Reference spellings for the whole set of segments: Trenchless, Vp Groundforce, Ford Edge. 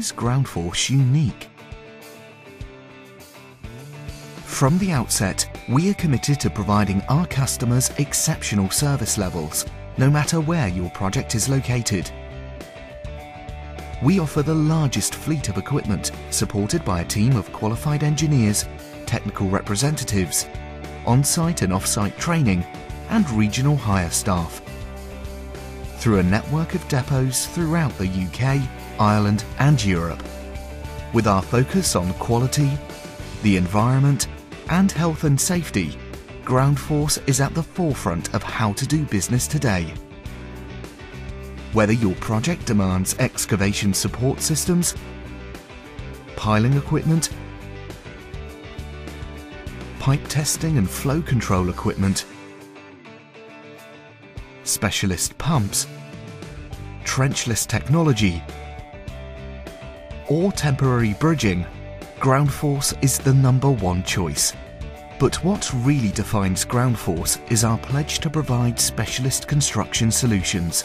is Groundforce unique? From the outset, we are committed to providing our customers exceptional service levels, no matter where your project is located. We offer the largest fleet of equipment, supported by a team of qualified engineers, technical representatives, on-site and off-site training, and regional hire staff, through a network of depots throughout the UK, Ireland and Europe, with our focus on quality, the environment and health and safety. Groundforce is at the forefront of how to do business today. Whether your project demands excavation support systems, piling equipment, pipe testing and flow control equipment, specialist pumps, trenchless technology, or temporary bridging, Groundforce is the #1 choice. But what really defines Groundforce is our pledge to provide specialist construction solutions,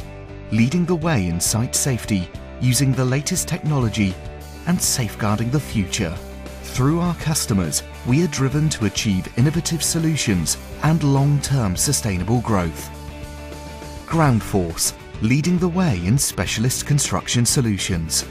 leading the way in site safety, using the latest technology and safeguarding the future. Through our customers, we are driven to achieve innovative solutions and long-term sustainable growth. Groundforce, leading the way in specialist construction solutions.